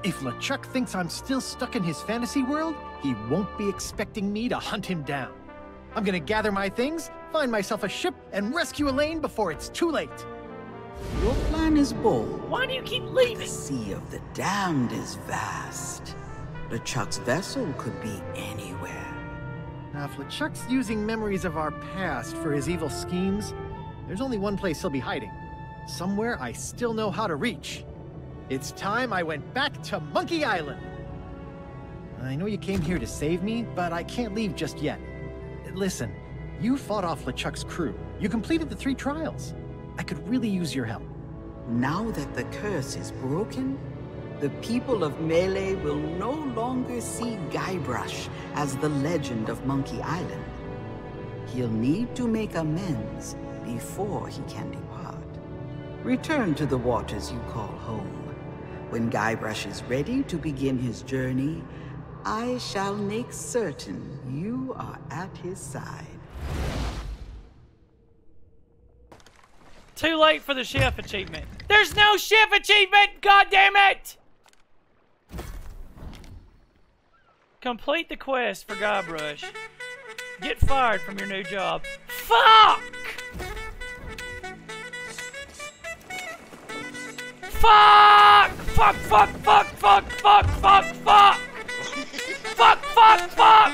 If LeChuck thinks I'm still stuck in his fantasy world, he won't be expecting me to hunt him down. I'm gonna gather my things, find myself a ship, and rescue Elaine before it's too late. Your plan is bold. Why do you keep leaving? The Sea of the Damned is vast. LeChuck's vessel could be anywhere. Now, if LeChuck's using memories of our past for his evil schemes, there's only one place he'll be hiding. Somewhere I still know how to reach. It's time I went back to Monkey Island! I know you came here to save me, but I can't leave just yet. Listen, you fought off LeChuck's crew. You completed the three trials. I could really use your help. Now that the curse is broken, the people of Melee will no longer see Guybrush as the legend of Monkey Island. He'll need to make amends before he can depart. Return to the waters you call home. When Guybrush is ready to begin his journey, I shall make certain you are at his side. Too late for the chef achievement. There's no chef achievement, goddammit! Complete the quest for Guybrush. Get fired from your new job. Fuck! Fuck! Fuck, fuck, fuck, fuck, fuck, fuck, fuck! Fuck, fuck, fuck!